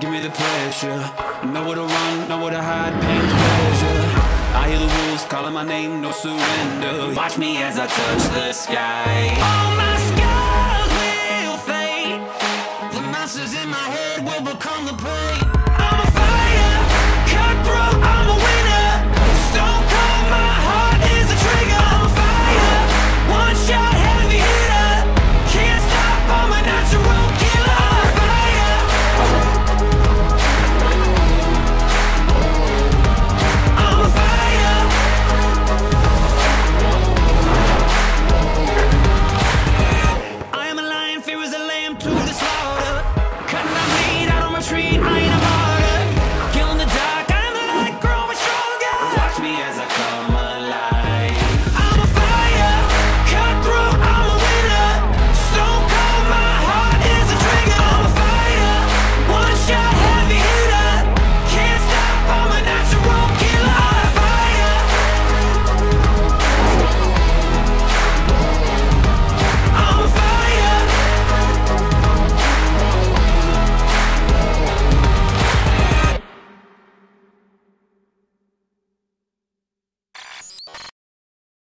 give me the pleasure. Nowhere to run, nowhere to hide, pain, pleasure. I hear the wolves calling my name, no surrender. Watch me as I touch the sky. Oh my.